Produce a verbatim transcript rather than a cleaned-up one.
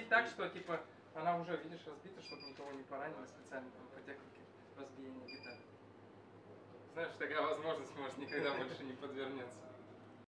разбить так, что типа она уже, видишь, разбита, чтобы никого не поранило специально там, по технике разбиения гитары. Знаешь, такая возможность может никогда больше не подвернется.